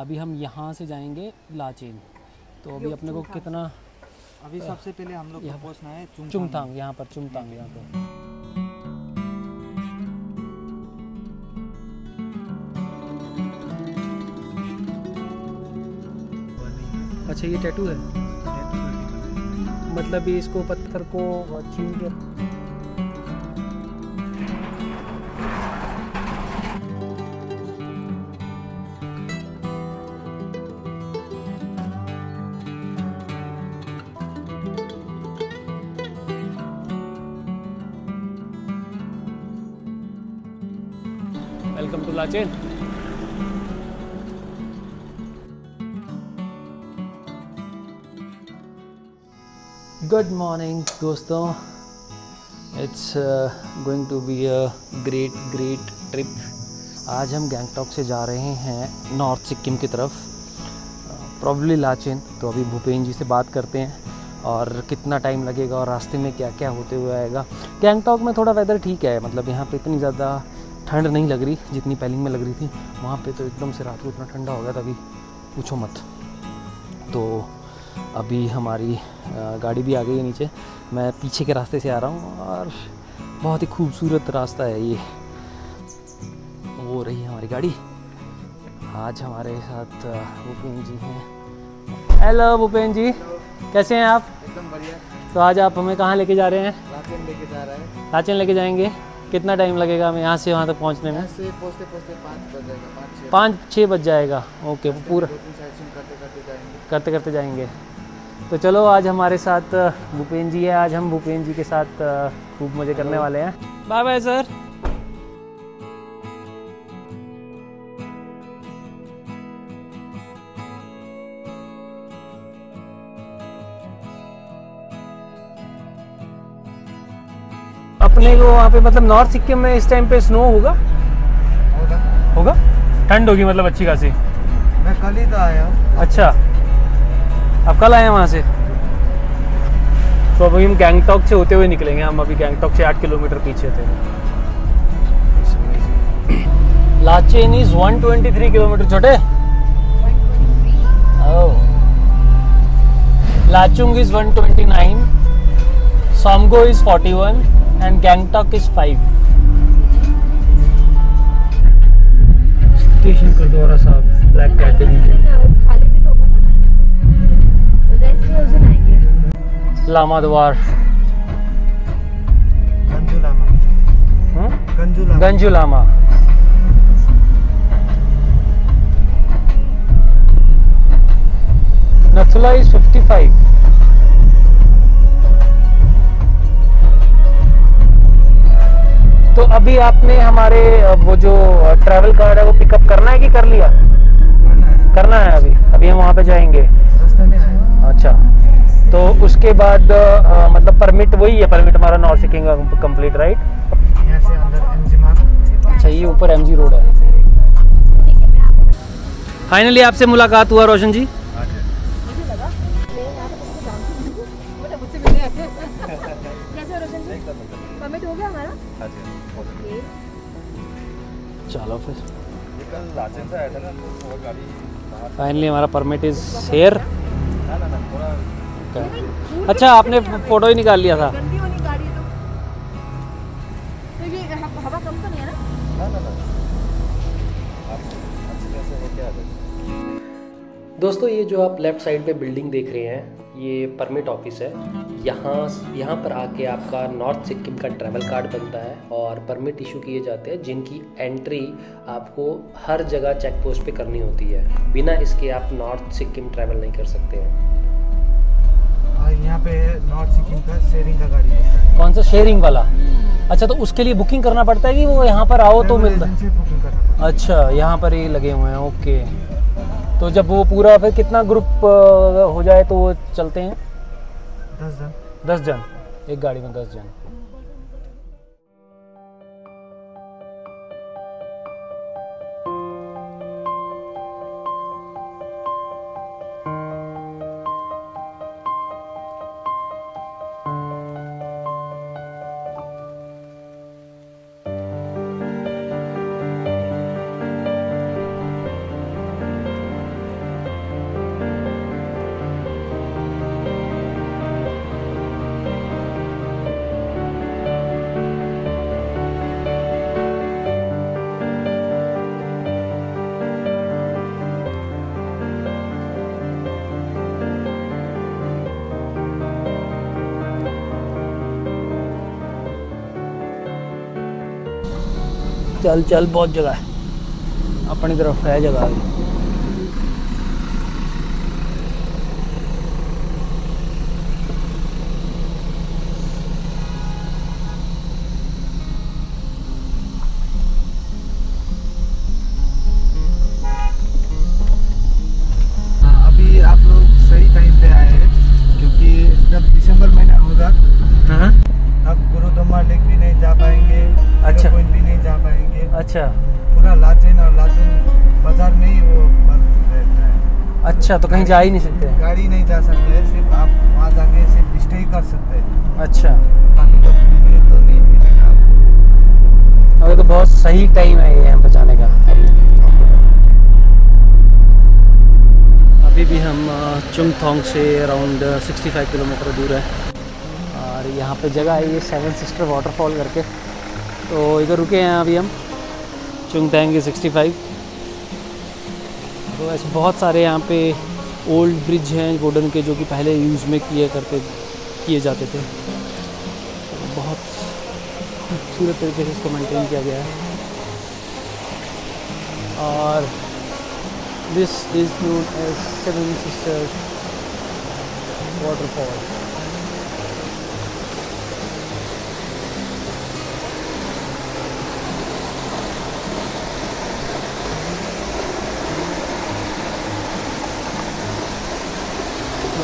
अभी हम यहाँ से जाएंगे लाचेन। तो अभी अपने को कितना, अभी सबसे पहले हम लोग पहुँचना है चुंगतांग, यहाँ पर चुंगतांग यहाँ पर। अच्छा ये टैटू है, मतलब ये इसको पत्थर को छीन के। Welcome to Lachen. Good morning दोस्तों, it's going to be a great great trip. आज हम गैंगटॉक से जा रहे हैं नॉर्थ सिक्किम की तरफ, प्रॉब्ली लाचेन। तो अभी भूपेंद्र जी से बात करते हैं और कितना टाइम लगेगा और रास्ते में क्या क्या होते हुए आएगा। गैंगटॉक में थोड़ा वेदर ठीक है, मतलब यहाँ पे इतनी ज़्यादा ठंड नहीं लग रही जितनी पेलिंग में लग रही थी। वहाँ पर तो एकदम से रात को इतना ठंडा हो गया था, अभी पूछो मत। तो अभी हमारी गाड़ी भी आ गई है नीचे, मैं पीछे के रास्ते से आ रहा हूँ और बहुत ही खूबसूरत रास्ता है ये। वो रही हमारी गाड़ी, आज हमारे साथ भूपेंद्र जी हैं। हेलो भूपेंद्र जी, कैसे हैं आप? एकदम बढ़िया। तो आज आप हमें कहाँ लेके जा रहे हैं? लाचेन लेके जा रहे हैं। लाचेन लेके जाएंगे। कितना टाइम लगेगा हमें यहाँ से वहाँ तक पहुँचने में? पहुँचते 5-6 बज जाएगा। ओके, पूरा करते करते जाएंगे। तो चलो, आज हमारे साथ भूपेंद्र जी है, आज हम भूपेंद्र जी के साथ खूब मज़े करने वाले हैं। Bye bye sir. अपने को वहाँ पे, मतलब नॉर्थ सिक्किम में इस टाइम पे स्नो होगा, होगा, ठंड होगी, मतलब अच्छी खासी। मैं कल ही तो आया। अच्छा, आप कल आए हैं वहाँ से? तो अभी हम गैंगटॉक से होते हुए निकलेंगे। हम अभी गैंगटॉक से 8 किलोमीटर पीछे थे। लाचेन इज 123 किलोमीटर छोटे। Lachung is 129, Somgo is 41 and Gangtok is 5. Station को दोबारा साहब black cat है। लामा द्वार, गंजू लामा। नथुला is 55. तो अभी आपने हमारे वो जो ट्रैवल कार्ड है वो पिकअप करना है कि कर लिया? करना है। अभी हम वहाँ पे जाएंगे। अच्छा, तो उसके बाद मतलब परमिट वही है, परमिट हमारा नॉर्थ सिक्किम का कंप्लीट, राइट? यहाँ से अंदर एमजी मार्ग। अच्छा, ये ऊपर एमजी रोड है। फाइनली आपसे मुलाकात हुआ रोशन जी। चलो फिर, फाइनली हमारा परमिट इज हेयर। अच्छा, आपने फोटो ही निकाल लिया था। दोस्तों, ये जो आप लेफ्ट साइड पे बिल्डिंग देख रहे हैं, ये परमिट ऑफिस है। यहाँ पर आके आपका नॉर्थ सिक्किम का ट्रैवल कार्ड बनता है और परमिट इशू किए जाते हैं, जिनकी एंट्री आपको हर जगह चेक पोस्ट पे करनी होती है। बिना इसके आप नॉर्थ सिक्किम ट्रैवल नहीं कर सकते हैं। और यहाँ पे नॉर्थ सिक्किम का शेयरिंग का गाड़ी है। कौन सा शेयरिंग वाला? अच्छा, तो उसके लिए बुकिंग करना पड़ता है कि वो यहाँ पर आओ तो मिलता है? अच्छा, यहाँ पर ये लगे हुए हैं। ओके, तो जब वो पूरा फिर कितना ग्रुप हो जाए तो वो चलते हैं? 10 जन, एक गाड़ी में 10 जन। चल चल बहुत जगह है अपनी तरफ है जगह भी। अच्छा पूरा लाचेन और लाचुंग बाजार में ही वो बंद रहता है। अच्छा तो कहीं जा ही नहीं सकते, गाड़ी नहीं जा सकते, सिर्फ आप वहाँ जाके सिर्फ स्टे कर सकते हैं। अच्छा बाकी तो नहीं मिलेगा आपको। अरे तो बहुत सही टाइम है ये यहाँ बचाने का। अभी भी हम चुंगथोंग से अराउंड 65 किलोमीटर दूर है और यहाँ पे जगह है ये सेवन सिस्टर वाटरफॉल करके, तो इधर रुके हैं अभी हम चुंगथांग के 65। तो ऐसे बहुत सारे यहाँ पे ओल्ड ब्रिज हैं गोल्डन के जो कि पहले यूज़ में किए जाते थे। बहुत खूबसूरत तरीके से इसको मेंटेन किया गया है और this is known as seven sisters waterfall.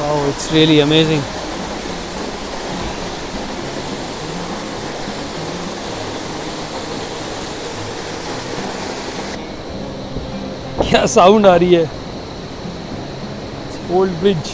Oh, it's really amazing. क्या साउंड आ रही है। ओल्ड ब्रिज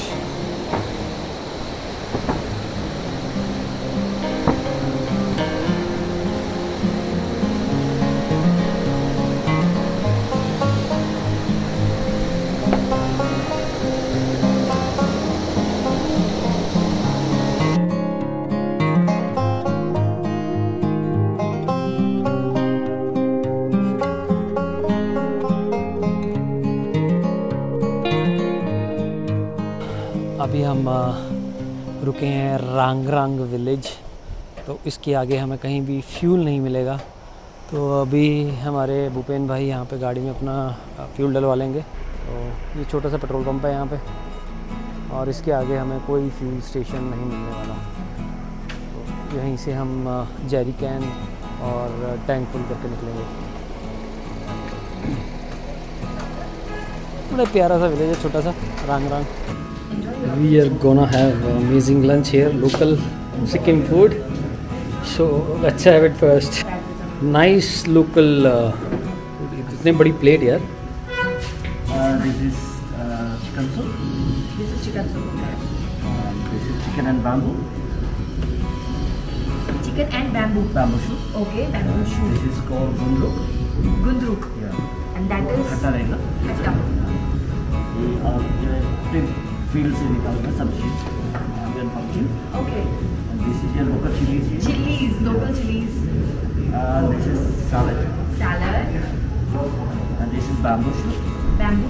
रुके हैं रांगरांग विलेज, तो इसके आगे हमें कहीं भी फ्यूल नहीं मिलेगा। तो अभी हमारे भूपेंद्र भाई यहाँ पे गाड़ी में अपना फ्यूल डलवा लेंगे। तो ये छोटा सा पेट्रोल पंप है यहाँ पे और इसके आगे हमें कोई फ्यूल स्टेशन नहीं मिलने वाला। तो यहीं से हम जैरी कैन और टैंक फुल करके निकलेंगे। बड़ा प्यारा सा विलेज है छोटा सा रांगरांग। We are gonna have amazing lunch here, local Sikkim food. So let's have it first. Nice local. इतने बड़ी plate यार. This is chicken soup. This is chicken soup. This is chicken and bamboo. Chicken and bamboo. Bamboo soup. Okay, bamboo soup. This is called gundruk. Gundruk. Yeah. And that is. खट्टा रहेगा. खट्टा. ये और ये field से निकालना सब्जी okay. This is your local chillies local chillies. This is salad and this is bamboo shoot bamboo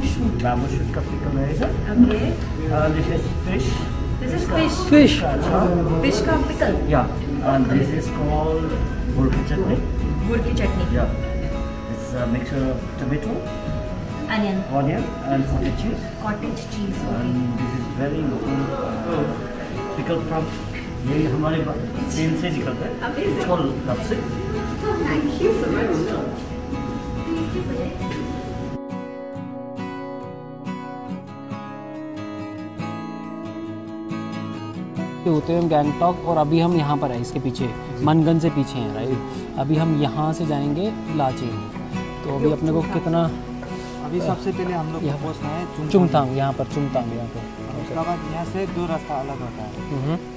shoot का पिकल रहेगा okay. This is fish fish fish का पिकल या एंड दिस इज कॉल्ड बुर्की चटनी या। It's a mixture of tomato onion and cottage cheese and this is very local pickled from ये हमारे cell से निकलता है इसको लपसे। Thank you so much. होते हुए हम गैंगटॉक और अभी हम यहाँ पर है इसके पीछे मनगन से पीछे हैं राइट। अभी हम यहाँ से जाएंगे लाचेन। तो अभी अपने को कितना अभी सबसे पहले हम लोग यहाँ पहुँचना है चुंगथांग यहाँ पर चुंगथांग। उसके बाद यहाँ से दो रास्ता अलग होता है,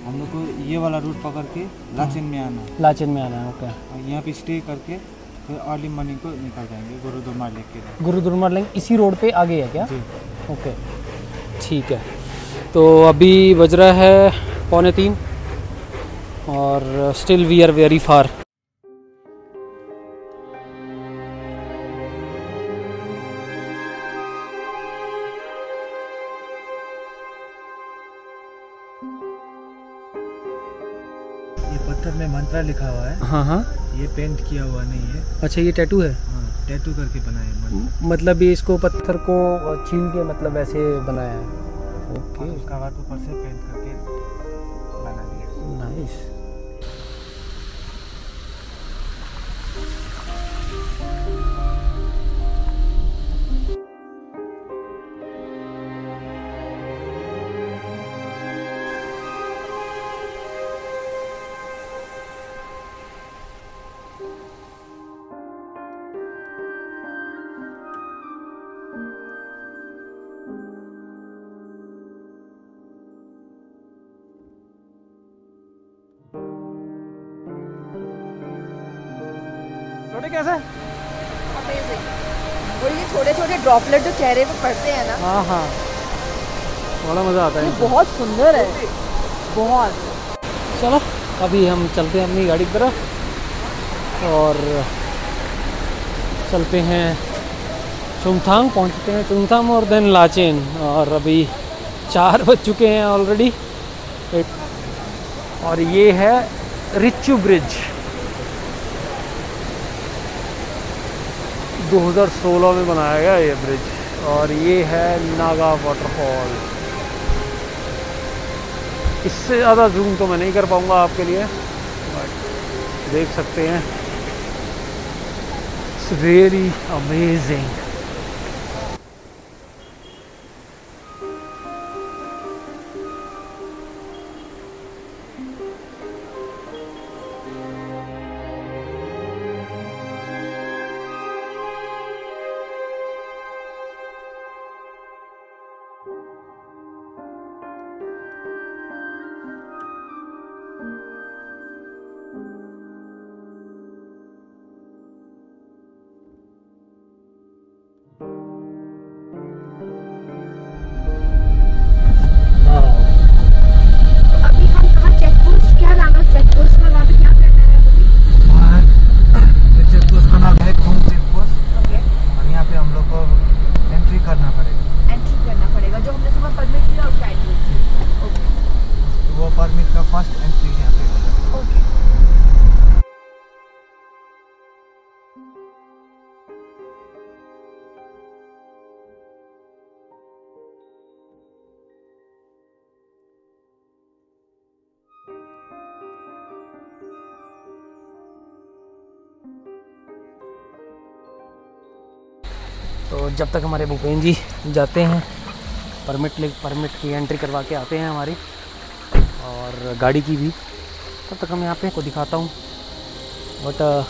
हम लोग को ये वाला रूट पकड़ के लाचेन में आना है ओके। और यहाँ पे स्टे करके फिर अर्ली मॉर्निंग को निकल जाएंगे गुरुद्वारा लेक के। गुरुद्वारा लेक इसी रोड पे आगे है क्या? ओके ठीक है। तो अभी बज रहा है 2:45 और still we are very far. पत्थर में मंत्रा लिखा हुआ है। हाँ हाँ, ये पेंट किया हुआ नहीं है। अच्छा, ये टैटू है? हाँ, टैटू करके बनाया है। मतलब ये इसको पत्थर को छीन के मतलब ऐसे बनाया है। ओके, उसका बाद ऊपर से पेंट करके बना दिया। नाइस। छोटे कैसे? और ये छोटे छोटे ड्रॉपलेट जो चेहरे पे पड़ते हैं ना। हाँ हाँ, बड़ा मज़ा आता है। बहुत सुंदर है, बहुत। चलो अभी हम चलते हैं अपनी गाड़ी की तरफ और चलते हैं चुंगथांग, पहुँचते हैं चुंगथांग और देन लाचेन। और अभी 4 बज चुके हैं ऑलरेडी। और ये है रिच्चू ब्रिज, 2016 में बनाया गया ये ब्रिज। और ये है नागा वाटरफॉल। इससे ज़्यादा जूम तो मैं नहीं कर पाऊंगा आपके लिए, बट देख सकते हैं, इट्स रियली अमेजिंग। तो जब तक हमारे भूपेंद्र जी जाते हैं परमिट की एंट्री करवा के आते हैं हमारी और गाड़ी की भी, तब तक हम यहाँ पे को दिखाता हूँ। What a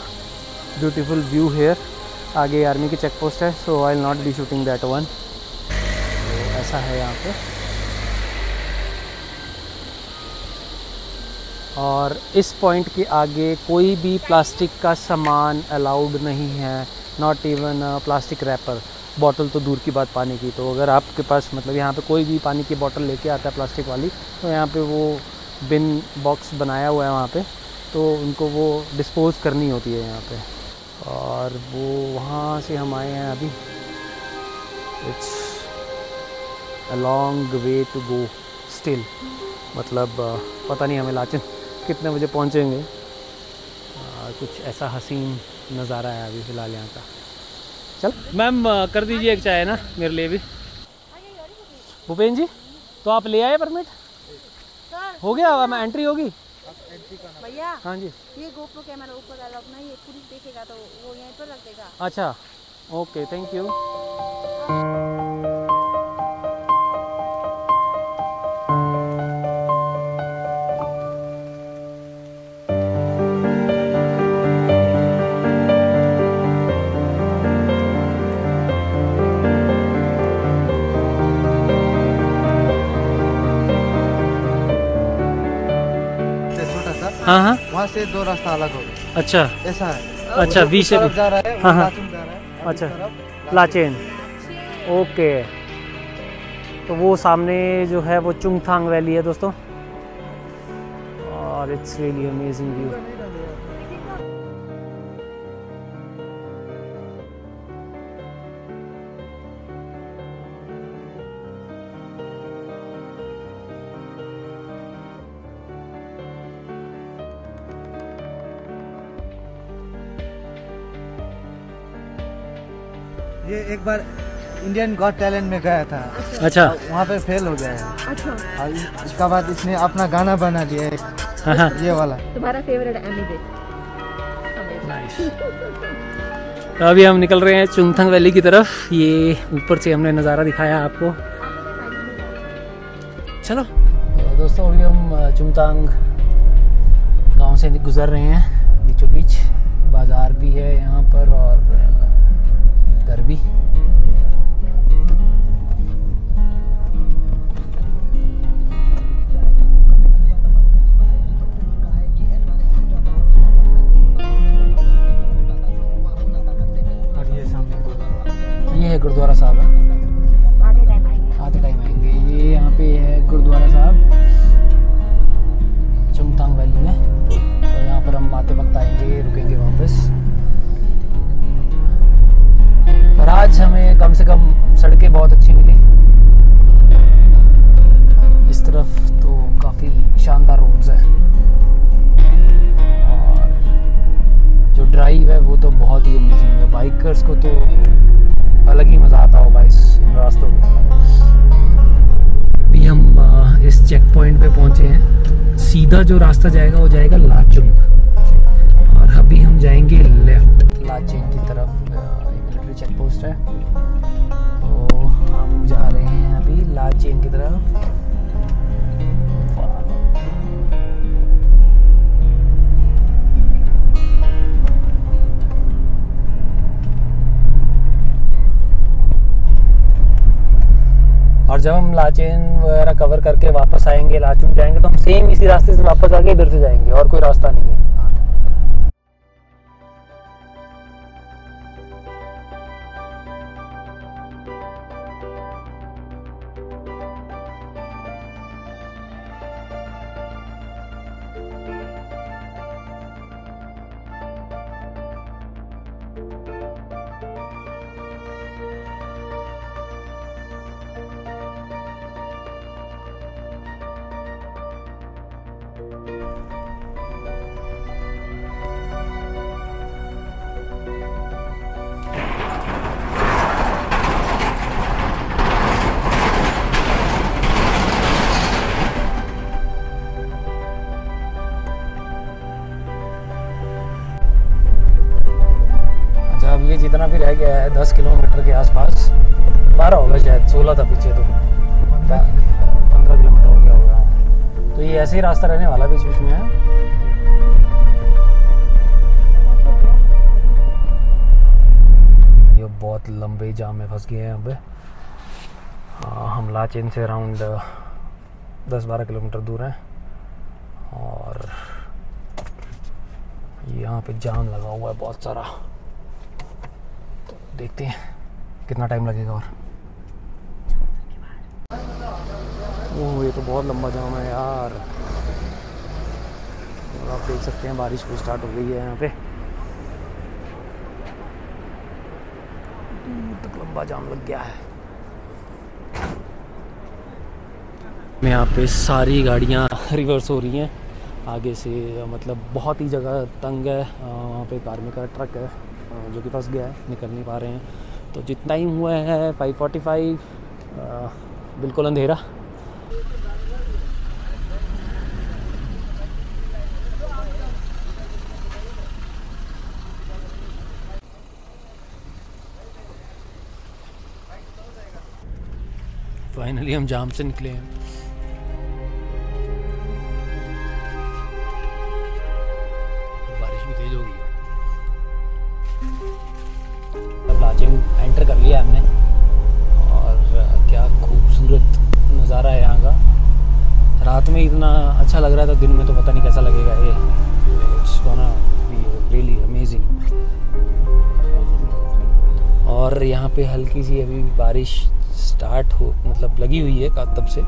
beautiful view here. आगे आर्मी की चेक पोस्ट है, so I will not be shooting that one. ऐसा है यहाँ पे। और इस पॉइंट के आगे कोई भी प्लास्टिक का सामान अलाउड नहीं है, not even plastic wrapper. Bottle तो दूर की बात, पानी की तो अगर आपके पास मतलब यहाँ पे कोई भी पानी की बॉटल लेके आता है प्लास्टिक वाली, तो यहाँ पे वो बिन बॉक्स बनाया हुआ है वहाँ पे, तो उनको वो डिस्पोज करनी होती है यहाँ पे। और वो वहाँ से हम आए हैं अभी। It's a long way to go still. मतलब पता नहीं हमें लाचन कितने बजे पहुँचेंगे। कुछ ऐसा हसीन नज़ारा है अभी फ़िलहाल यहाँ का। चल मैम, कर दीजिए एक चाय ना मेरे लिए भी। भूपेंद्र जी, तो आप ले आए परमिट? हो गया, अब एंट्री होगी भैया। हाँ जी, ये गोप्रो कैमरा ऊपर डालो अपना, ये पुलिस देखेगा तो वो यहीं पर रख देगा। अच्छा, ओके, थैंक यू। हाँ हाँ, वहाँ से 2 रास्ता अलग हो गए। अच्छा, ऐसा है। अच्छा, वी से जा रहा है। हाँ हाँ, अच्छा, लाचेन। ओके, तो वो सामने जो है वो चुंगथांग वैली है दोस्तों। और इट्स रियली अमेजिंग व्यू। ये एक बार इंडियन गॉट टैलेंट में गया था। अच्छा। वहाँ पे फेल हो गया है। अच्छा। और उसके बाद इसने अपना गाना बना दिया है, ये वाला तुम्हारा फेवरेट एमी। नाइस। तो अभी हम निकल रहे हैं चुंगथांग वैली की तरफ। ये ऊपर से हमने नज़ारा दिखाया आपको। चलो दोस्तों, अभी हम चुंगथांग गांव से गुजर रहे हैं। बीचों बीच बाजार भी है यहाँ पर और घर भी। गुरुद्वारा साहब है, आधे टाइम आएंगे। ये यहाँ पे है गुरुद्वारा साहब चुंगथांग वैली में। तो यहाँ पर हम आते वक्त आएंगे, रुकेंगे वापस। पर आज हमें कम से कम सड़कें बहुत अच्छी मिली। इस तरफ तो काफ़ी शानदार रोड्स हैं और जो ड्राइव है वो तो बहुत ही अमेजिंग है। बाइकर्स को तो अलग ही मज़ा आता होगा इन रास्तों में। अभी हम इस चेक पॉइंट पे पहुँचे हैं। सीधा जो रास्ता जाएगा वो जाएगा लाचुंग और अभी हम जाएंगे लेफ्ट लाचुंग की तरफ। एक मिलिट्री चेक पोस्ट है तो हम जा रहे हैं अभी लाचुंग की तरफ। और जब हम लाचेन वगैरह कवर करके वापस आएंगे, लाचुंग जाएंगे, तो हम सेम इसी रास्ते से वापस आके इधर से जाएंगे। और कोई रास्ता नहीं है। जितना भी रह गया है 10 किलोमीटर के आसपास, 12 होगा शायद, 16 था पीछे तो 15 किलोमीटर हो गया होगा। तो ये ऐसे ही रास्ता रहने वाला बीच बीच में है। ये बहुत लंबे जाम में फंस गए हैं। अब हम लाचेन से अराउंड 10-12 किलोमीटर दूर हैं और यहाँ पे जाम लगा हुआ है बहुत सारा। देखते हैं कितना टाइम लगेगा। और ओह, ये तो बहुत लंबा जाम है यार। और आप देख सकते हैं बारिश भी स्टार्ट हो गई है यहाँ पे। दूर तक लंबा जाम लग गया है। यहाँ पे सारी गाड़ियाँ रिवर्स हो रही हैं आगे से, मतलब बहुत ही जगह तंग है। वहाँ पे कार में का ट्रक है जो कि फंस गया है, निकल नहीं पा रहे हैं। तो जितना ही हुआ है 5:45, बिल्कुल अंधेरा। फाइनली हम जाम से निकले हैं। एंटर कर लिया हमने और क्या खूबसूरत नज़ारा है यहाँ का। रात में इतना अच्छा लग रहा था, दिन में तो पता नहीं कैसा लगेगा ये। It's gonna be really amazing. और यहाँ पे हल्की सी अभी बारिश स्टार्ट हो मतलब लगी हुई है तब से।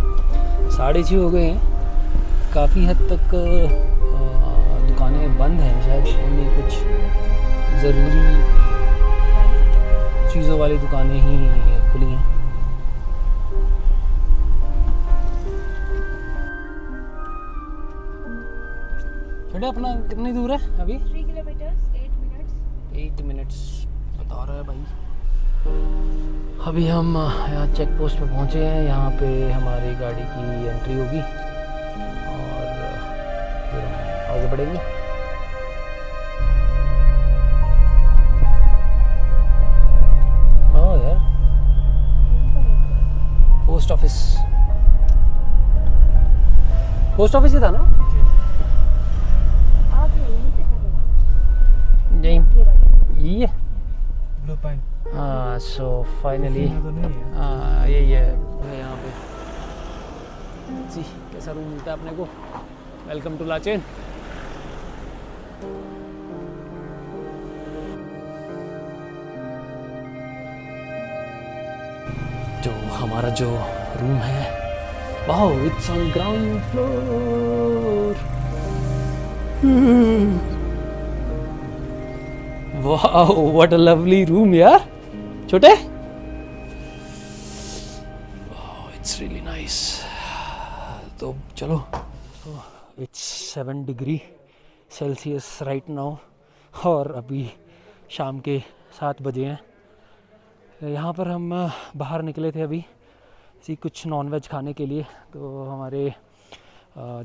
6:30 हो गए हैं। काफ़ी हद तक दुकानें बंद हैं, शायद उन्हें कुछ ज़रूरी चीज़ों वाली दुकानें ही खुली हैं। छोटे अपना कितनी दूर है अभी? 3 किलोमीटर 8 मिनट्स बता रहा है भाई। अभी हम यहाँ चेक पोस्ट पे पहुँचे हैं। यहाँ पे हमारी गाड़ी की एंट्री होगी और फिर आगे बढ़ेंगे। हाँ यार, पोस्ट ऑफिस ही था ना, यही है। सो फाइनली यही है यहाँ पे। जी कैसा रूम मिलता है अपने को। Welcome to Lachen. जो हमारा जो रूम है, wow, it's on ground floor. वाह, व्हाट अ लवली रूम यार। छोटे, इट्स रियली नाइस। तो चलो, it's 7 degree Celsius right now और अभी शाम के 7 बजे हैं। यहाँ पर हम बाहर निकले थे अभी कुछ नॉनवेज खाने के लिए, तो हमारे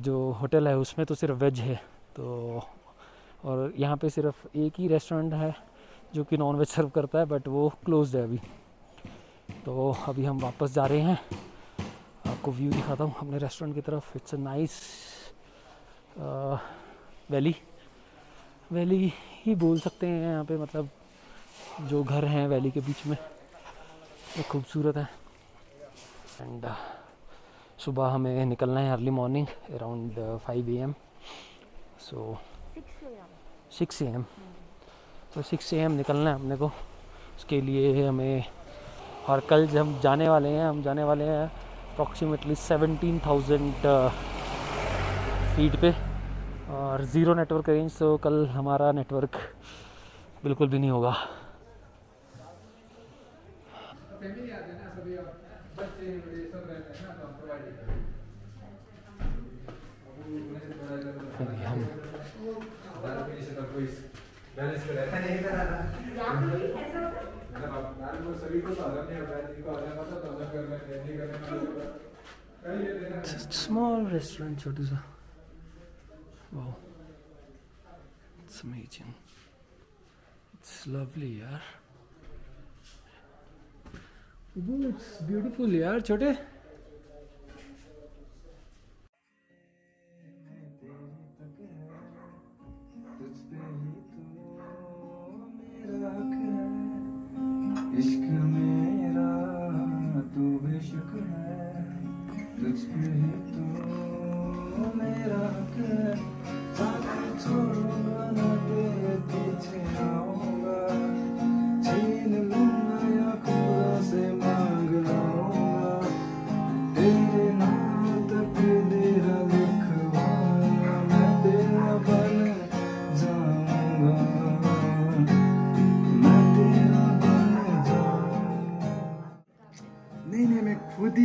जो होटल है उसमें तो सिर्फ वेज है, तो और यहाँ पे सिर्फ एक ही रेस्टोरेंट है जो कि नॉन वेज सर्व करता है, बट वो क्लोज्ड है अभी। तो अभी हम वापस जा रहे हैं। आपको व्यू दिखाता हूँ अपने रेस्टोरेंट की तरफ। इट्स अ नाइस वैली ही बोल सकते हैं यहाँ पे, मतलब जो घर हैं वैली के बीच में वो खूबसूरत है। एंड सुबह हमें निकलना है अर्ली मॉर्निंग अराउंड 5 AM। सो 6 AM तो 6 AM निकलना है अपने को। उसके लिए हमें, और कल जब हम जाने वाले हैं अप्रॉक्सीमेटली 17,000 फीट पे और ज़ीरो नेटवर्क रेंज, तो कल हमारा नेटवर्क बिल्कुल भी नहीं होगा। स्मॉल रेस्टोरेंट, छोटू सा। Wow, it's amazing, it's lovely यार, इट्स ब्यूटीफुल यार। छोटे,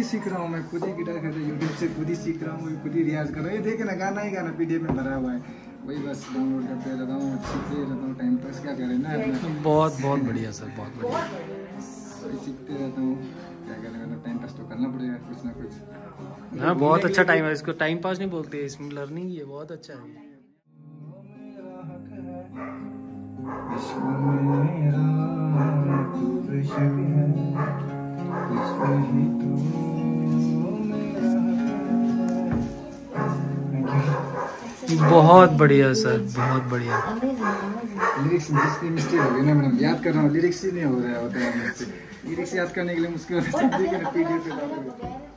सीख रहा हूँ मैं, खुद ही गिटार कर रहा हूँ, यूट्यूब से खुद ही सीख रहा हूँ, खुद ही रियाज कर रहा हूँ। ये देखे ना, गाना ही गाना पीडीएफ में भरा हुआ है, वही बस डाउनलोड करते रहता हूँ, सीखते रहता हूँ, टाइम पास क्या करें ना। बहुत बढ़िया सर, बहुत बढ़िया, वही सीखते रहता हूँ, क्या करें, मतलब टाइम पास तो करना पड़ेगा कुछ ना कुछ। हाँ, बहुत अच्छा टाइम है, इसको टाइम पास नहीं बोलते, इसमें लर्निंग ही है, बहुत अच्छा है। बहुत बढ़िया सर, बहुत बढ़िया। लिरिक्स जिसकी मिस्टेक हो गई ना, मैंने याद कर रहा हूँ, लिरिक्स ही नहीं हो रहा है, लिरिक्स याद करने के लिए मुश्किल होता है।